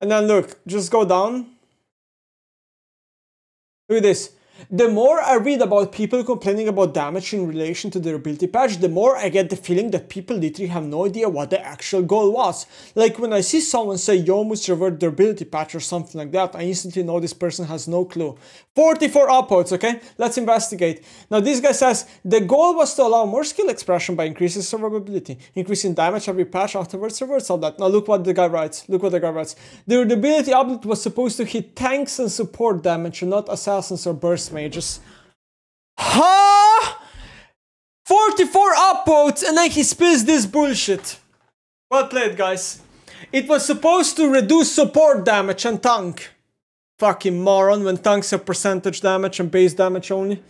And then look, just go down. Look at this. The more I read about people complaining about damage in relation to their ability patch, the more I get the feeling that people literally have no idea what the actual goal was. Like when I see someone say Yomu's revert their ability patch or something like that, I instantly know this person has no clue. 44 upvotes, okay? Let's investigate. Now this guy says, the goal was to allow more skill expression by increasing survivability. Increasing damage every patch afterwards reverts all that. Now look what the guy writes, look what the guy writes. The ability update was supposed to hit tanks and support damage and not assassins or burst mages. Huh? 44 upvotes and then he spills this bullshit. Well played, guys. It was supposed to reduce support damage and tank. Fucking moron, when tanks have percentage damage and base damage only.